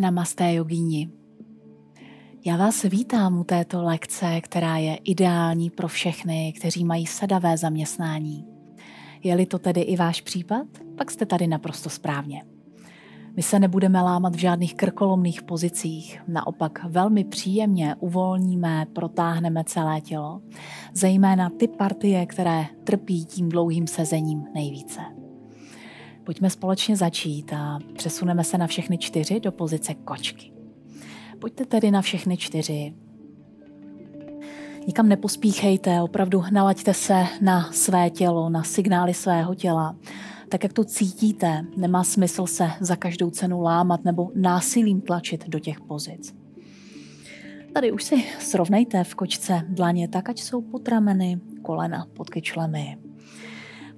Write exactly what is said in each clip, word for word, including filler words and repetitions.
Namaste jogíni. Já vás vítám u této lekce, která je ideální pro všechny, kteří mají sedavé zaměstnání. Je-li to tedy i váš případ, pak jste tady naprosto správně. My se nebudeme lámat v žádných krkolomných pozicích, naopak velmi příjemně uvolníme, protáhneme celé tělo, zejména ty partie, které trpí tím dlouhým sezením nejvíce. Pojďme společně začít a přesuneme se na všechny čtyři do pozice kočky. Pojďte tedy na všechny čtyři. Nikam nepospíchejte, opravdu nalaďte se na své tělo, na signály svého těla. Tak, jak to cítíte, nemá smysl se za každou cenu lámat nebo násilím tlačit do těch pozic. Tady už si srovnejte v kočce dlaně tak, ať jsou pod rameny, kolena pod kyčlemi.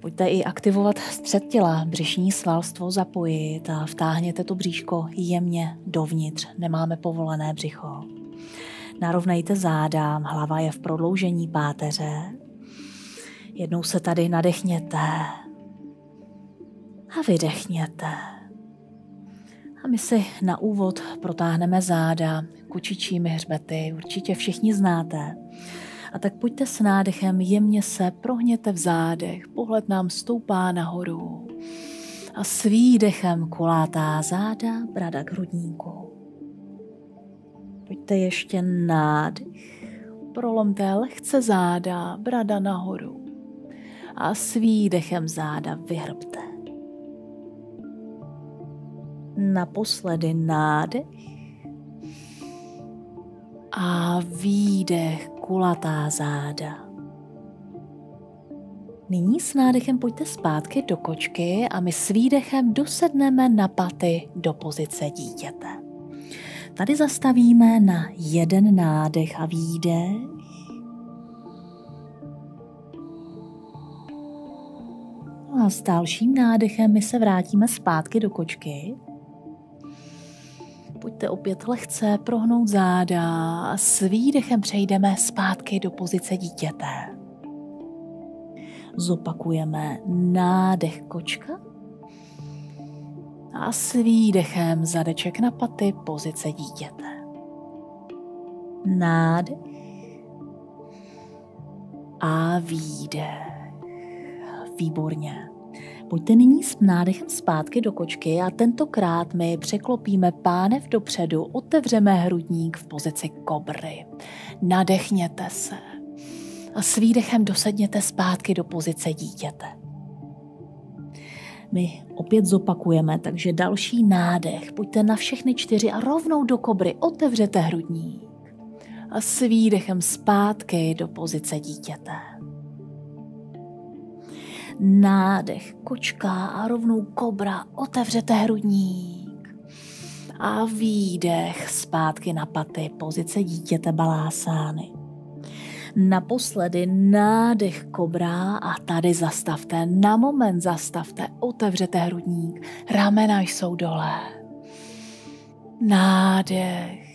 Pojďte i aktivovat střed těla, břišní svalstvo zapojit a vtáhněte to bříško jemně dovnitř, nemáme povolené břicho. Narovnejte záda, hlava je v prodloužení páteře. Jednou se tady nadechněte a vydechněte. A my si na úvod protáhneme záda, kučičími hřbety, určitě všichni znáte. A tak pojďte s nádechem, jemně se prohněte v zádech, pohled nám stoupá nahoru. A s výdechem kulátá záda, brada k hrudníku. Pojďte ještě nádech, prolomte lehce záda, brada nahoru. A s výdechem záda vyhrbte. Naposledy nádech. A výdech, kulatá záda. Nyní s nádechem pojďte zpátky do kočky a my s výdechem dosedneme na paty do pozice dítěte. Tady zastavíme na jeden nádech a výdech. A s dalším nádechem my se vrátíme zpátky do kočky. Pojďte opět lehce prohnout záda a s výdechem přejdeme zpátky do pozice dítěte. Zopakujeme nádech kočka a s výdechem zadeček na paty pozice dítěte. Nádech a výdech. Výborně. Pojďte nyní s nádechem zpátky do kočky a tentokrát my překlopíme pánev dopředu, otevřeme hrudník v pozici kobry. Nadechněte se a s výdechem dosedněte zpátky do pozice dítěte. My opět zopakujeme, takže další nádech. Pojďte na všechny čtyři a rovnou do kobry otevřete hrudník. A s výdechem zpátky do pozice dítěte. Nádech, kočka a rovnou kobra, otevřete hrudník. A výdech, zpátky na paty, pozice dítěte balásány. Naposledy nádech kobra a tady zastavte, na moment zastavte, otevřete hrudník, ramena jsou dole. Nádech.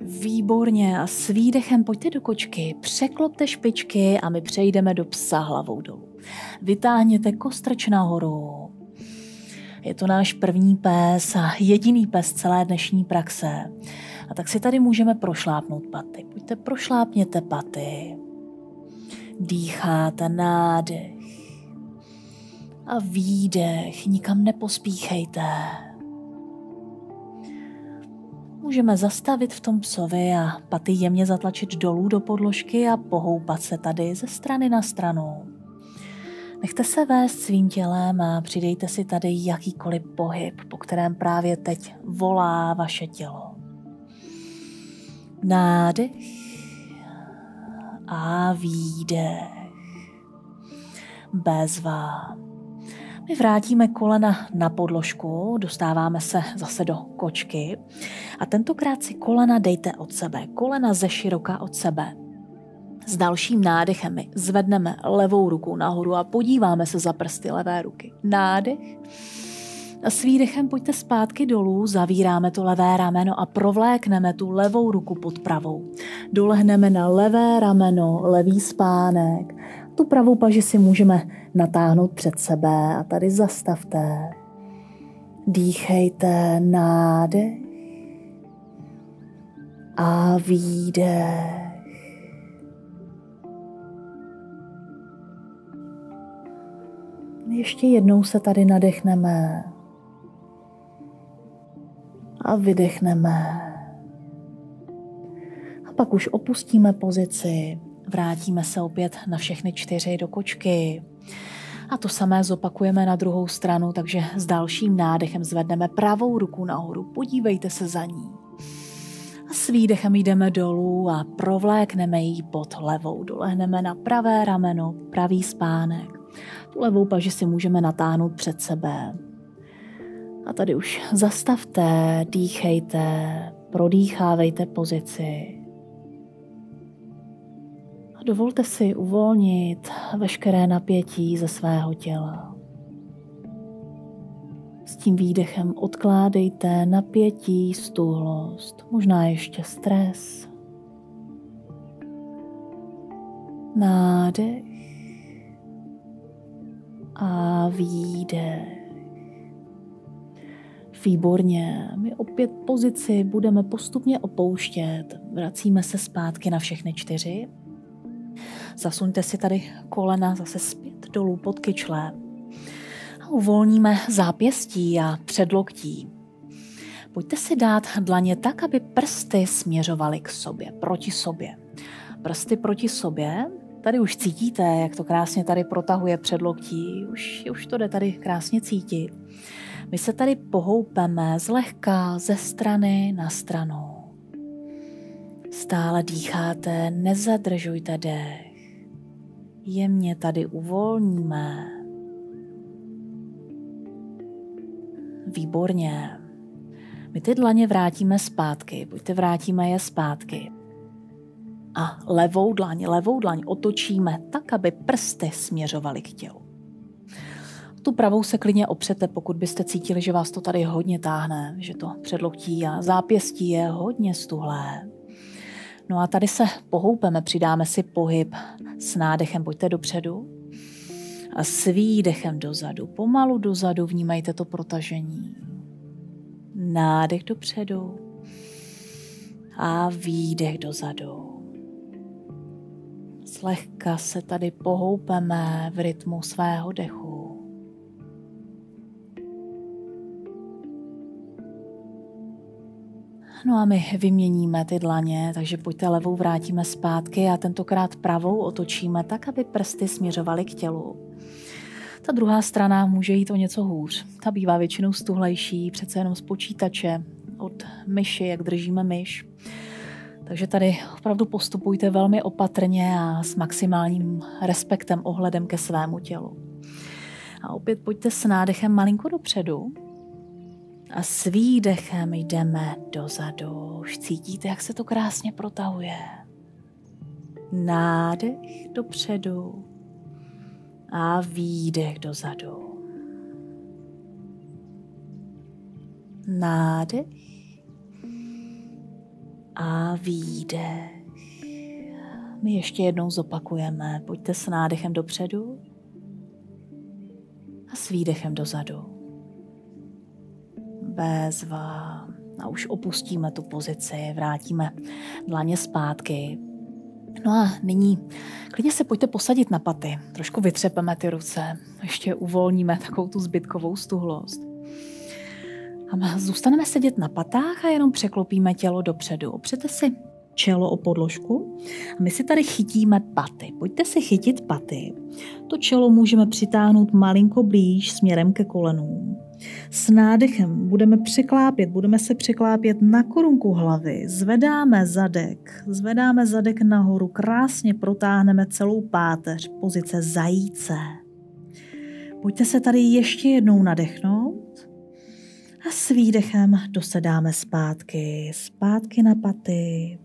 Výborně a s výdechem pojďte do kočky, překlopte špičky a my přejdeme do psa hlavou dolů. Vytáhněte kostrč nahoru. Je to náš první pes a jediný pes celé dnešní praxe. A tak si tady můžeme prošlápnout paty. Pojďte, prošlápněte paty. Dýcháte nádech. A výdech, nikam nepospíchejte. Můžeme zastavit v tom psovi a paty jemně zatlačit dolů do podložky a pohoupat se tady ze strany na stranu. Nechte se vést svým tělem a přidejte si tady jakýkoliv pohyb, po kterém právě teď volá vaše tělo. Nádech a výdech. Bezva. My vrátíme kolena na podložku, dostáváme se zase do kočky a tentokrát si kolena dejte od sebe, kolena ze široka od sebe. S dalším nádechem my zvedneme levou ruku nahoru a podíváme se za prsty levé ruky. Nádech a s výdechem pojďte zpátky dolů, zavíráme to levé rameno a provlékneme tu levou ruku pod pravou. Dolehneme na levé rameno, levý spánek. Tu pravou paži si můžeme natáhnout před sebe a tady zastavte. Dýchejte nádech a výdech. Ještě jednou se tady nadechneme a vydechneme. A pak už opustíme pozici, vrátíme se opět na všechny čtyři do kočky. A to samé zopakujeme na druhou stranu, takže s dalším nádechem zvedneme pravou ruku nahoru, podívejte se za ní. A s výdechem jdeme dolů a provlékneme ji pod levou. Dolehneme na pravé rameno, pravý spánek. Tu levou paži si můžeme natáhnout před sebe. A tady už zastavte, dýchejte, prodýchávejte pozici. A dovolte si uvolnit veškeré napětí ze svého těla. S tím výdechem odkládejte napětí, stuhlost, možná ještě stres. Nádech a výdech. Výborně, my opět pozici budeme postupně opouštět. Vracíme se zpátky na všechny čtyři. Zasuňte si tady kolena zase zpět dolů pod kyčle. A uvolníme zápěstí a předloktí. Pojďte si dát dlaně tak, aby prsty směřovaly k sobě, proti sobě. Prsty proti sobě. Tady už cítíte, jak to krásně tady protahuje předloktí. Už, už to jde tady krásně cítit. My se tady pohoupeme zlehka ze strany na stranu. Stále dýcháte, nezadržujte dech. Jemně tady uvolníme. Výborně. My ty dlaně vrátíme zpátky. Buďte vrátíme je zpátky. A levou dlaň, levou dlaň otočíme tak, aby prsty směřovaly k tělu. Tu pravou se klidně opřete, pokud byste cítili, že vás to tady hodně táhne, že to předloktí a zápěstí je hodně stuhlé. No a tady se pohoupeme, přidáme si pohyb s nádechem, pojďte dopředu a s výdechem dozadu, pomalu dozadu, vnímejte to protažení. Nádech dopředu a výdech dozadu. Zlehka se tady pohoupeme v rytmu svého dechu. No a my vyměníme ty dlaně, takže pojďte levou vrátíme zpátky a tentokrát pravou otočíme tak, aby prsty směřovaly k tělu. Ta druhá strana může jít o něco hůř. Ta bývá většinou stuhlejší, přece jenom z počítače, od myši, jak držíme myš. Takže tady opravdu postupujte velmi opatrně a s maximálním respektem, ohledem ke svému tělu. A opět pojďte s nádechem malinko dopředu a s výdechem jdeme dozadu. Už cítíte, jak se to krásně protahuje. Nádech dopředu a výdech dozadu. Nádech a výdech. My ještě jednou zopakujeme. Pojďte s nádechem dopředu a s výdechem dozadu. Bezva. A už opustíme tu pozici, vrátíme dlaně zpátky. No a nyní klidně se pojďte posadit na paty. Trošku vytřepeme ty ruce. Ještě uvolníme takovou tu zbytkovou stuhlost. A zůstaneme sedět na patách a jenom překlopíme tělo dopředu. Opřete si čelo o podložku a my si tady chytíme paty. Pojďte si chytit paty. To čelo můžeme přitáhnout malinko blíž směrem ke kolenům. S nádechem budeme překlápět, budeme se překlápět na korunku hlavy. Zvedáme zadek, zvedáme zadek nahoru, krásně protáhneme celou páteř, pozice zajíce. Pojďte se tady ještě jednou nadechnout. A s výdechem dosedáme zpátky, zpátky na paty.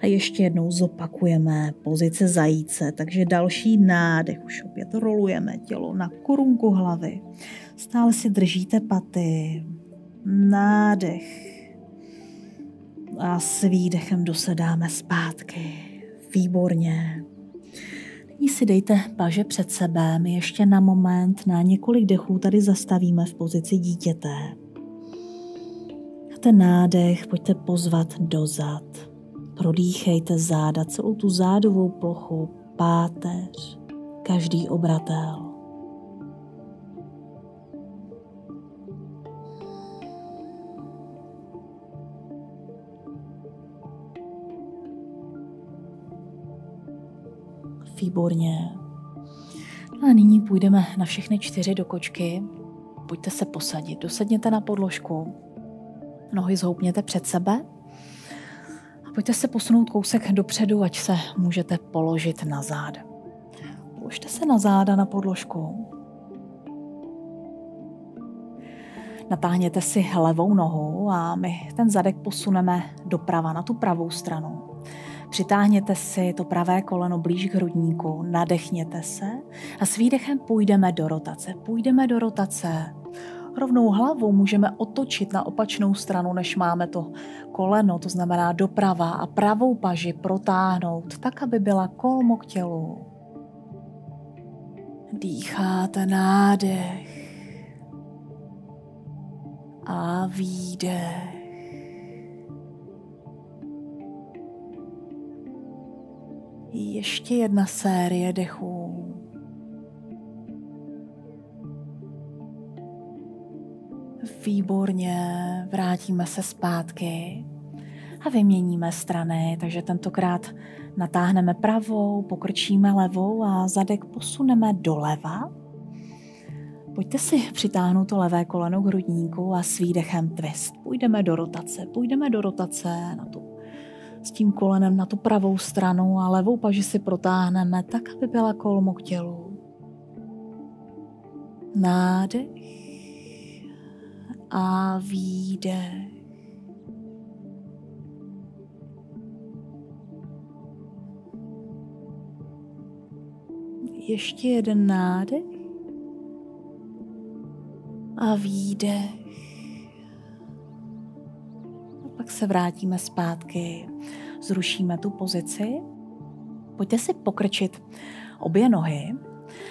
A ještě jednou zopakujeme pozice zajíce, takže další nádech. Už opět rolujeme tělo na korunku hlavy. Stále si držíte paty. Nádech. A s výdechem dosedáme zpátky. Výborně. Nyní si dejte paže před sebe, my ještě na moment, na několik dechů tady zastavíme v pozici dítěte. A ten nádech pojďte pozvat dozad. Prodýchejte záda, celou tu zádovou plochu, páteř, každý obratel. Výborně. No a nyní půjdeme na všechny čtyři do kočky. Pojďte se posadit. Dosedněte na podložku. Nohy zhoupněte před sebe. A pojďte se posunout kousek dopředu, ať se můžete položit na záda. Položte se na záda na podložku. Natáhněte si levou nohu a my ten zadek posuneme doprava na tu pravou stranu. Přitáhněte si to pravé koleno blíž k hrudníku, nadechněte se a s výdechem půjdeme do rotace. Půjdeme do rotace. Rovnou hlavou můžeme otočit na opačnou stranu, než máme to koleno, to znamená doprava, a pravou paži protáhnout tak, aby byla kolmo k tělu. Dýcháte nádech a výdech. Ještě jedna série dechů. Výborně, vrátíme se zpátky a vyměníme strany, takže tentokrát natáhneme pravou, pokrčíme levou a zadek posuneme doleva. Pojďte si přitáhnout to levé koleno k hrudníku a s výdechem twist. Půjdeme do rotace, půjdeme do rotace na tu s tím kolenem na tu pravou stranu a levou paži si protáhneme tak, aby byla kolmo k tělu. Nádech a výdech. Ještě jeden nádech a výdech. Pak se vrátíme zpátky, zrušíme tu pozici. Pojďte si pokrčit obě nohy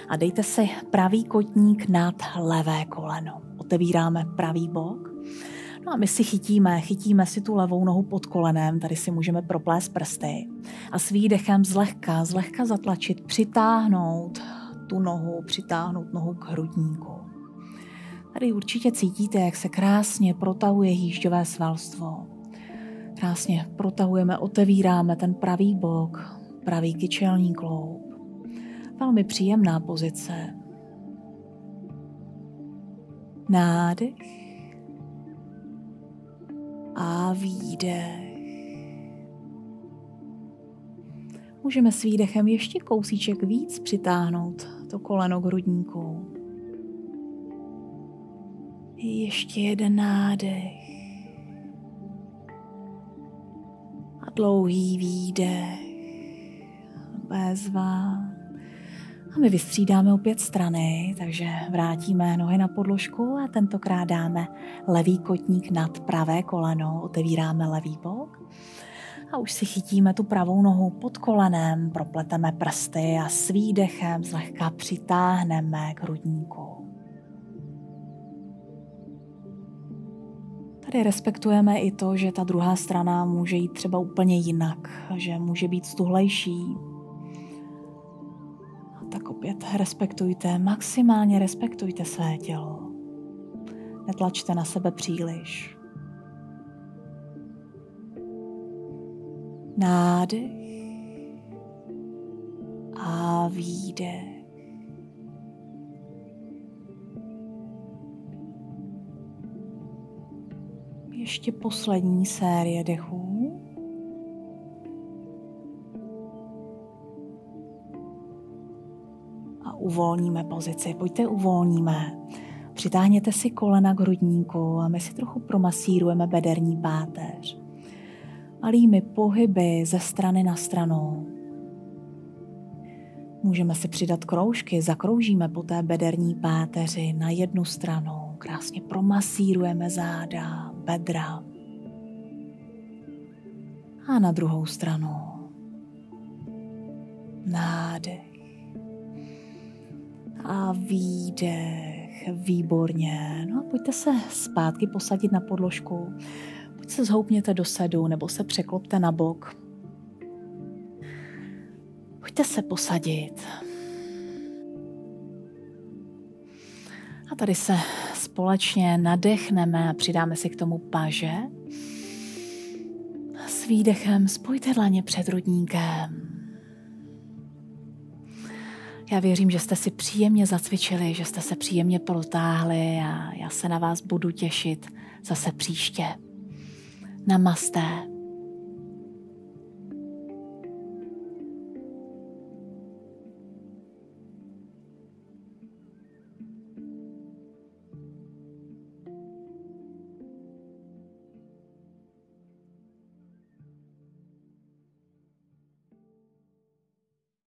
a dejte si pravý kotník nad levé koleno. Otevíráme pravý bok. No a my si chytíme, chytíme si tu levou nohu pod kolenem, tady si můžeme proplést prsty a s výdechem zlehka, zlehka zatlačit, přitáhnout tu nohu, přitáhnout nohu k hrudníku. Tady určitě cítíte, jak se krásně protahuje hýžďové svalstvo. Krásně protahujeme, otevíráme ten pravý bok, pravý kyčelní kloub. Velmi příjemná pozice. Nádech a výdech. Můžeme s výdechem ještě kousíček víc přitáhnout to koleno k hrudníku. Ještě jeden nádech a dlouhý výdech bezva. A my vystřídáme opět strany, takže vrátíme nohy na podložku a tentokrát dáme levý kotník nad pravé koleno, otevíráme levý bok a už si chytíme tu pravou nohu pod kolenem, propleteme prsty a s výdechem zlehka přitáhneme k hrudníku. Tady respektujeme i to, že ta druhá strana může jít třeba úplně jinak, že může být stuhlejší. A tak opět respektujte, maximálně respektujte své tělo. Netlačte na sebe příliš. Nádech a výdech. Ještě poslední série dechů. A uvolníme pozici. Pojďte, uvolníme. Přitáhněte si kolena k hrudníku a my si trochu promasírujeme bederní páteř. Malými pohyby ze strany na stranu. Můžeme si přidat kroužky, zakroužíme po té bederní páteři na jednu stranu. Krásně promasírujeme záda, bedra a na druhou stranu. Nádech a výdech, výborně. No a pojďte se zpátky posadit na podložku, buď se zhoupněte do sedu, nebo se překlopte na bok. Pojďte se posadit. A tady se společně nadechneme a přidáme si k tomu paže. S výdechem spojte dlaně před hrudníkem. Já věřím, že jste si příjemně zacvičili, že jste se příjemně protáhli a já se na vás budu těšit zase příště. Namaste.